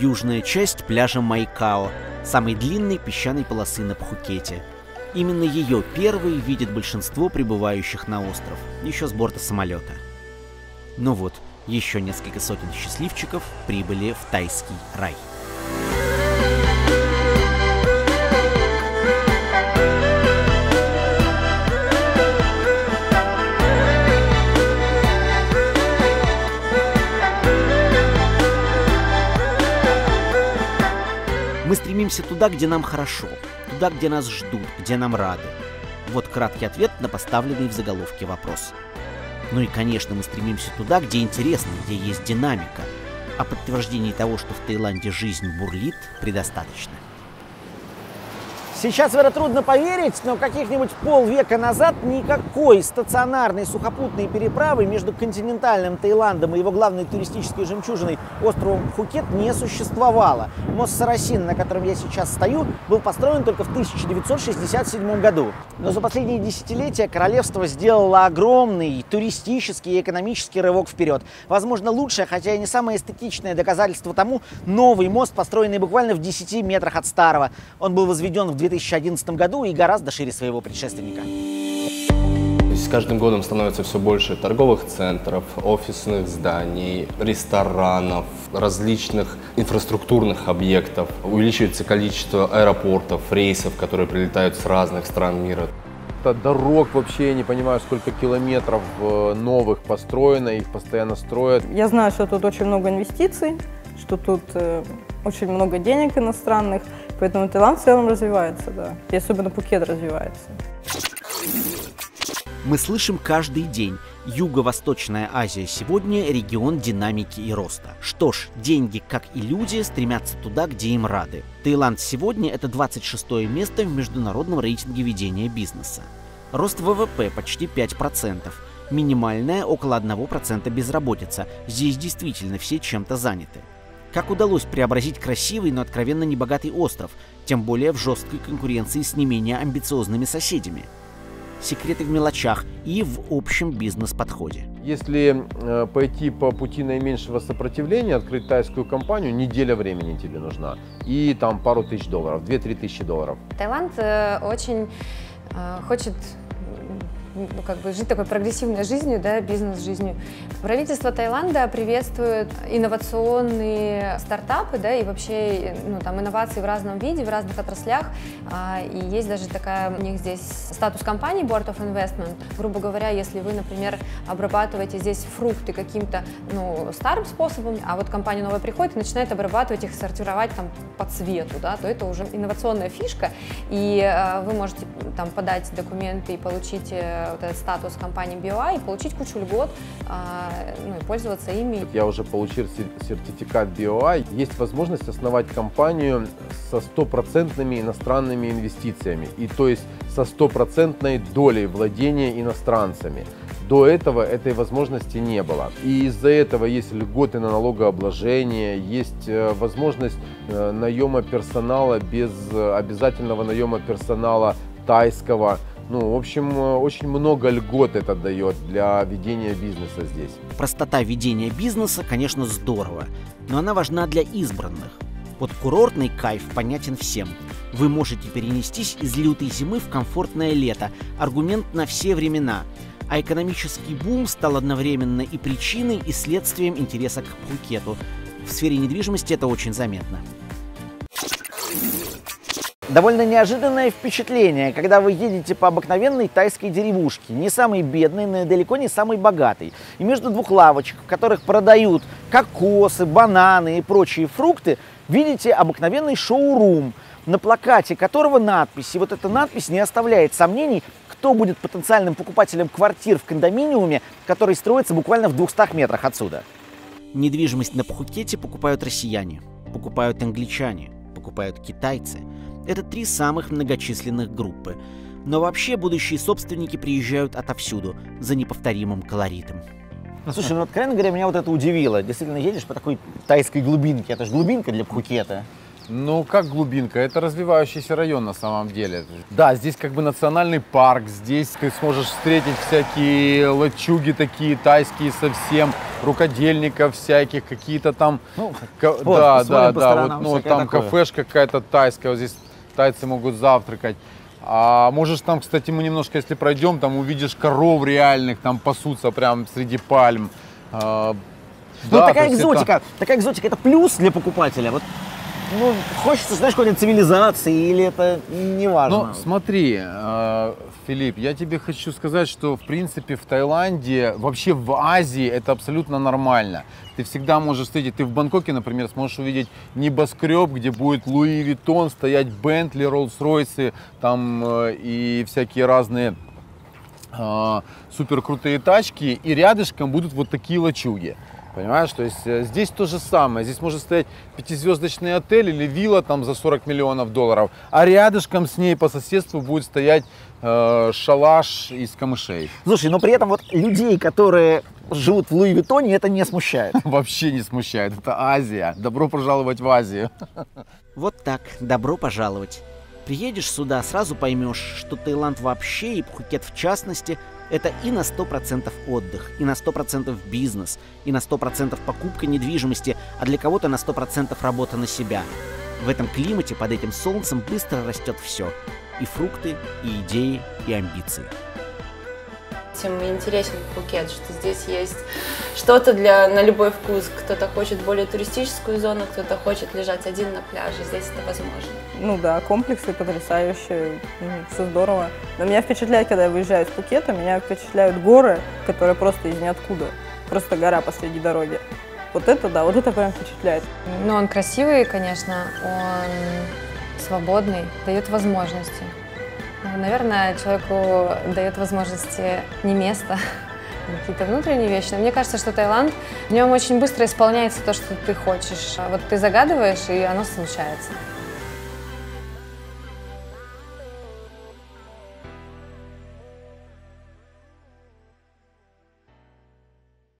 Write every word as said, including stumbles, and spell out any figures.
южная часть пляжа Майкао, самой длинной песчаной полосы на Пхукете. Именно ее первой видит большинство прибывающих на остров, еще с борта самолета. Ну вот, еще несколько сотен счастливчиков прибыли в тайский рай. Мы стремимся туда, где нам хорошо, туда, где нас ждут, где нам рады. Вот краткий ответ на поставленный в заголовке вопрос. Ну и, конечно, мы стремимся туда, где интересно, где есть динамика. А подтверждений того, что в Таиланде жизнь бурлит, предостаточно. Сейчас в это трудно поверить, но каких-нибудь полвека назад никакой стационарной сухопутной переправы между континентальным Таиландом и его главной туристической жемчужиной островом Пхукет не существовало. Мост Сарасин, на котором я сейчас стою, был построен только в тысяча девятьсот шестьдесят седьмом году. Но за последние десятилетия королевство сделало огромный туристический и экономический рывок вперед. Возможно, лучшее, хотя и не самое эстетичное доказательство тому – новый мост, построенный буквально в десяти метрах от старого. Он был возведен в две тысячи одиннадцатом году и гораздо шире своего предшественника. С каждым годом становится все больше торговых центров, офисных зданий, ресторанов, различных инфраструктурных объектов. Увеличивается количество аэропортов, рейсов, которые прилетают с разных стран мира. Дорог вообще, я не понимаю, сколько километров новых построено, их постоянно строят. Я знаю, что тут очень много инвестиций, что тут очень много денег иностранных, поэтому Таиланд в целом развивается, да. И особенно Пхукет развивается. Мы слышим каждый день: Юго-Восточная Азия сегодня – регион динамики и роста. Что ж, деньги, как и люди, стремятся туда, где им рады. Таиланд сегодня – это двадцать шестое место в международном рейтинге ведения бизнеса. Рост ВВП почти пять процентов. Минимальная – около одного процента безработица. Здесь действительно все чем-то заняты. Как удалось преобразить красивый, но откровенно небогатый остров, тем более в жесткой конкуренции с не менее амбициозными соседями? Секреты в мелочах и в общем бизнес-подходе. Если э, пойти по пути наименьшего сопротивления, открыть тайскую компанию, неделя времени тебе нужна. И там пару тысяч долларов, две-три тысячи долларов. Таиланд э, очень э, хочет... Ну, как бы жить такой прогрессивной жизнью, да, бизнес-жизнью. Правительство Таиланда приветствует инновационные стартапы, да, и вообще, ну, там, инновации в разном виде, в разных отраслях. А, и есть даже такая, у них здесь статус компании Board of Investment. Грубо говоря, если вы, например, обрабатываете здесь фрукты каким-то, ну, старым способом, а вот компания новая приходит и начинает обрабатывать их, сортировать там по цвету, да, то это уже инновационная фишка, и а, вы можете там подать документы и получить вот этот статус компании би о ай и получить кучу льгот, ну, и пользоваться ими. Я уже получил сертификат би о ай. Есть возможность основать компанию со стопроцентными иностранными инвестициями, и то есть со стопроцентной долей владения иностранцами. До этого этой возможности не было. И из-за этого есть льготы на налогообложение, есть возможность наема персонала без обязательного наема персонала тайского. Ну, в общем, очень много льгот это дает для ведения бизнеса здесь. Простота ведения бизнеса, конечно, здорово, но она важна для избранных. Вот курортный кайф понятен всем. Вы можете перенестись из лютой зимы в комфортное лето. Аргумент на все времена. А экономический бум стал одновременно и причиной, и следствием интереса к Пхукету. В сфере недвижимости это очень заметно. Довольно неожиданное впечатление, когда вы едете по обыкновенной тайской деревушке, не самой бедной, но и далеко не самой богатой. И между двух лавочек, в которых продают кокосы, бананы и прочие фрукты, видите обыкновенный шоурум, на плакате которого надпись. И вот эта надпись не оставляет сомнений, кто будет потенциальным покупателем квартир в кондоминиуме, который строится буквально в двухстах метрах отсюда. Недвижимость на Пхукете покупают россияне, покупают англичане, покупают китайцы. Это три самых многочисленных группы. Но вообще будущие собственники приезжают отовсюду за неповторимым колоритом. Ну, слушай, ну, откровенно говоря, меня вот это удивило. Действительно, едешь по такой тайской глубинке. Это же глубинка для Пхукета. Ну, как глубинка? Это развивающийся район на самом деле. Да, здесь как бы национальный парк, здесь ты сможешь встретить всякие лачуги такие тайские совсем, рукодельников всяких, какие-то там... Ну, вот, да, да, да, вот, ну, там такое. Кафешка какая-то тайская, вот здесь тайцы могут завтракать. А можешь там, кстати, мы немножко, если пройдем, там увидишь коров реальных, там пасутся прям среди пальм. А, ну, да, такая экзотика, это... такая экзотика, это плюс для покупателя. Вот. Ну, хочется, знаешь, какой-то цивилизации, или это не важно? Ну, смотри, Филипп, я тебе хочу сказать, что, в принципе, в Таиланде, вообще в Азии это абсолютно нормально. Ты всегда можешь встретить, ты в Бангкоке, например, сможешь увидеть небоскреб, где будет Луи Виттон, стоять Бентли, Роллс-Ройсы, там и всякие разные суперкрутые тачки, и рядышком будут вот такие лачуги. Понимаешь, то есть здесь то же самое. Здесь может стоять пятизвездочный отель или вилла там за сорок миллионов долларов, а рядышком с ней по соседству будет стоять э, шалаш из камышей. Слушай, но при этом вот людей, которые живут в Луи Виттоне, это не смущает. Вообще не смущает. Это Азия. Добро пожаловать в Азию. Вот так. Добро пожаловать. Приедешь сюда, сразу поймешь, что Таиланд вообще и Пхукет в частности – это и на сто процентов отдых, и на сто процентов бизнес, и на сто процентов покупка недвижимости, а для кого-то на сто процентов работа на себя. В этом климате, под этим солнцем, быстро растет все. И фрукты, и идеи, и амбиции. Тем интересен Пхукет, что здесь есть что-то для на любой вкус. Кто-то хочет более туристическую зону, кто-то хочет лежать один на пляже. Здесь это возможно. Ну да, комплексы потрясающие, все здорово. Но меня впечатляет, когда я выезжаю из Пхукета, меня впечатляют горы, которые просто из ниоткуда. Просто гора посреди дороги. Вот это да, вот это прям впечатляет. Ну он красивый, конечно, он свободный, дает возможности. Наверное, человеку дает возможности не место, какие-то внутренние вещи. Но мне кажется, что Таиланд, в нем очень быстро исполняется то, что ты хочешь. Вот ты загадываешь, и оно случается.